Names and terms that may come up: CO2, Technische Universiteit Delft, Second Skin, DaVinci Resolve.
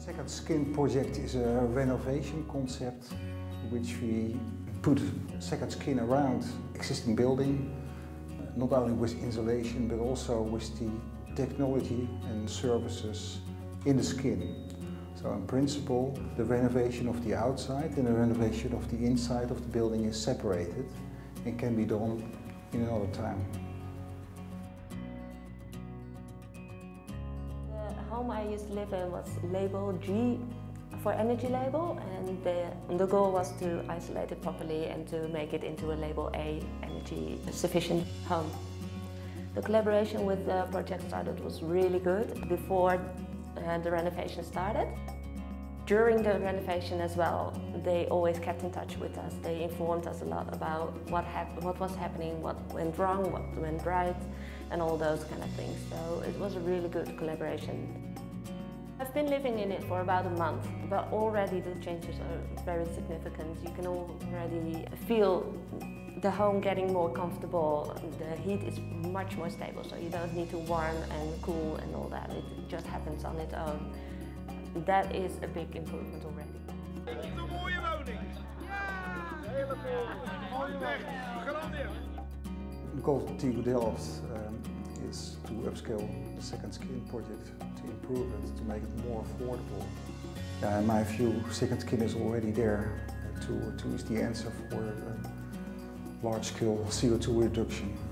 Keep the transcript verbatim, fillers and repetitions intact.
Second Skin project is a renovation concept which we put Second Skin around existing building, not only with insulation but also with the technology and services in the skin. So in principle, the renovation of the outside and the renovation of the inside of the building is separated and can be done in another time. The home I used to live in was label G for energy label, and the, the goal was to isolate it properly and to make it into a label A energy sufficient home. The collaboration with the project started was really good before Uh, the renovation started. During the renovation as well, they always kept in touch with us. They informed us a lot about what, hap what was happening, what went wrong, what went right, and all those kind of things. So it was a really good collaboration. I've been living in it for about a month, but already the changes are very significant. You can already feel the home getting more comfortable. The heat is much more stable, so you don't need to warm and cool and all that. It just happens on its own. That is a big improvement already. Dit is een mooie woning. Ja! Hele mooie weg. Gelandeerd. The goal of T U Delft um, is to upscale the Second Skin project, to improve it, to make it more affordable. Uh, in my view, Second Skin is already there. Uh, to, to is the answer for. Uh, large-scale C O two reduction.